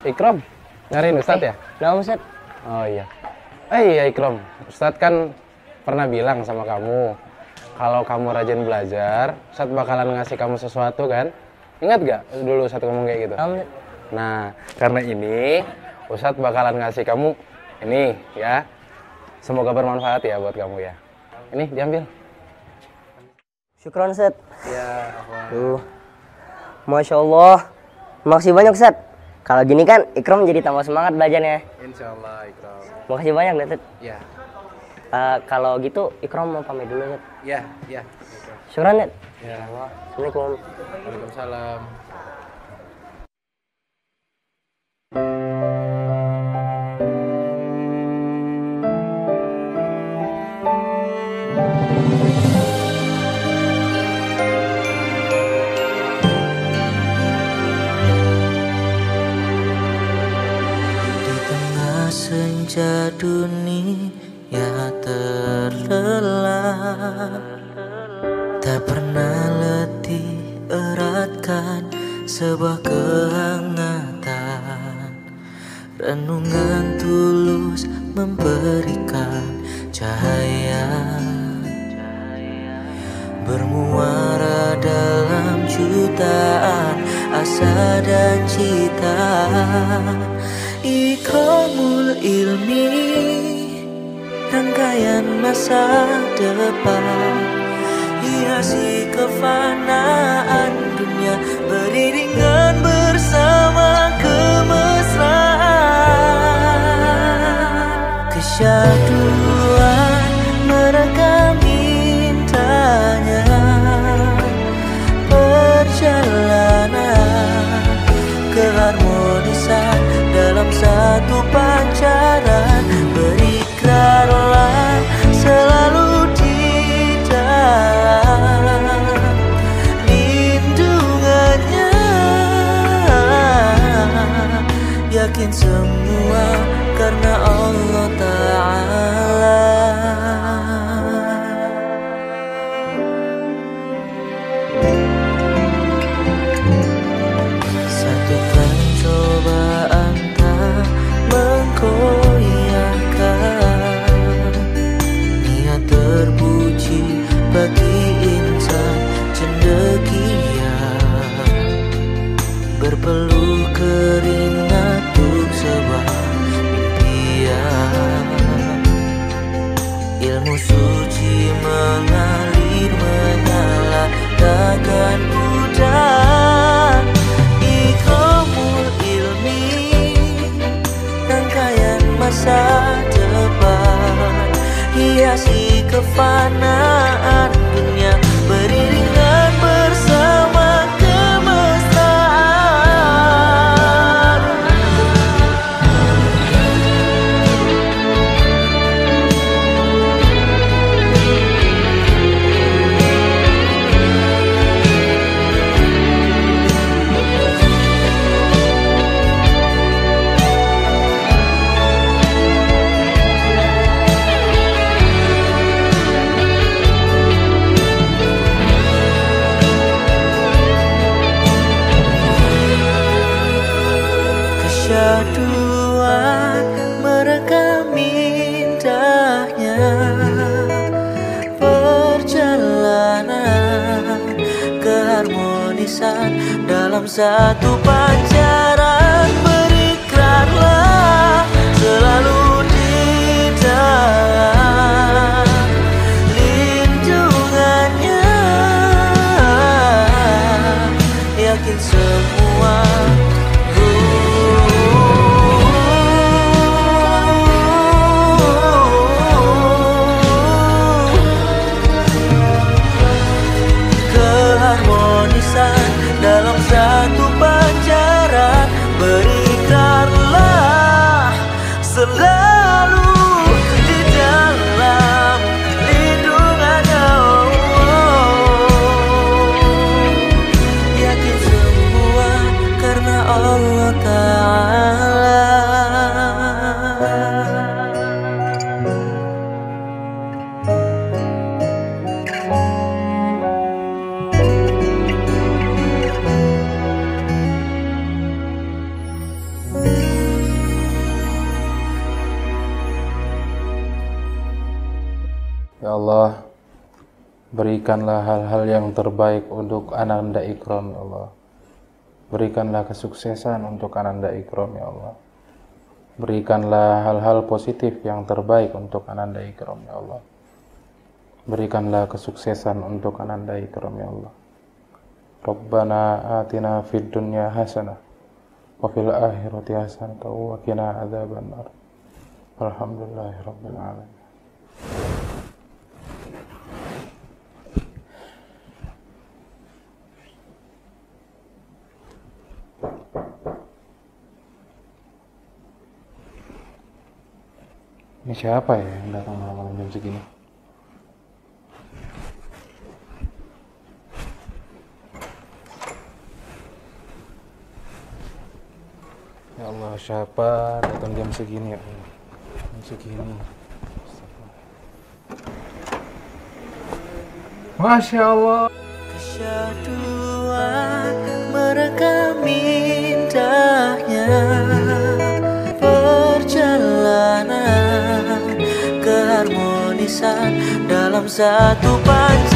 Ikrom, nyariin Ustadz ya? Nah, Ustadz. Oh iya. Iya Ikrom, Ustadz kan pernah bilang sama kamu, kalau kamu rajin belajar, Ustadz bakalan ngasih kamu sesuatu kan? Ingat gak dulu Ustadz ngomong kayak gitu? Nah, karena ini Ustadz bakalan ngasih kamu ini ya. Semoga bermanfaat ya buat kamu ya. Ini diambil. Syukron Ustadz. Ya, Masya Allah, makasih banyak Ustadz. Kalau gini kan Ikrom jadi tambah semangat belajarnya. Insya Allah Ikrom. Makasih banyak Ustadz. Ya. Kalau gitu Ikrom mau pamit dulu Ustadz. Ya, ya. Syukran Ustadz. Ya. Assalamualaikum. Waalaikumsalam. Senja dunia terlelap, tak pernah letih eratkan sebuah kehangatan. Renungan tulus memberikan cahaya, bermuara dalam jutaan asa dan cita. Ikromul ilmi, rangkaian masa depan, hiasi kefanaan dunia, beriringan bersama kemesraan. Kesyaduan mereka mintanya, perjalanan keharmonisan dalam satu pancaran. Berikrarlah selalu di dalam lindungannya, yakin semua karena Allah Ta'ala. Berpeluh keringat untuk sebuah impian, ilmu suci mengalir menyala takkan mudah. Ikhromul ilmi, rangkaian masa depan, hiasi kefanaan dunia, beriringan bersama mereka mintanya, perjalanan keharmonisan dalam satu pancaran. Berikrarlah selalu di dalam lindungannya, yakin semua. Berikanlah hal-hal yang terbaik untuk ananda Ikrom, ya Allah. Berikanlah kesuksesan untuk ananda Ikrom, ya Allah. Berikanlah hal-hal positif yang terbaik untuk ananda Ikrom, ya Allah. Berikanlah kesuksesan untuk ananda Ikrom, ya Allah. Rabbana atina fid dunya hasanah wa fil akhirati hasanah wa qina adzabannar. Alhamdulillahirabbil alamin. Ini siapa ya yang datang malam-malam jam segini? Ya Allah, siapa datang jam segini ya Allah? Jam segini. Masya Allah. Kesatuan mereka mintanya. Dalam satu pandangan.